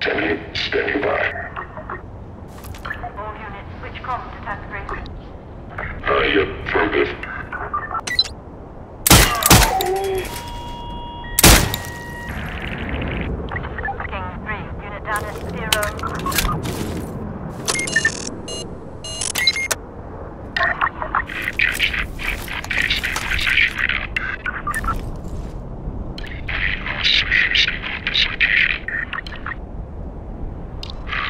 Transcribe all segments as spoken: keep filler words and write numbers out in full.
Tally, standing by. All units, switch comm to Tangreen. Aye, yep, affirmative. Lost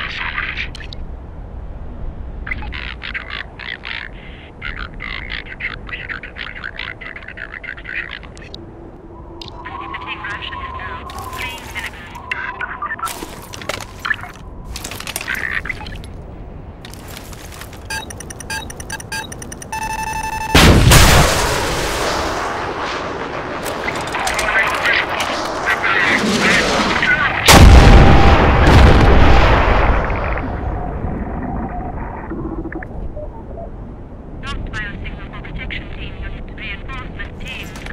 bio signal for protection team. Reinforcement team.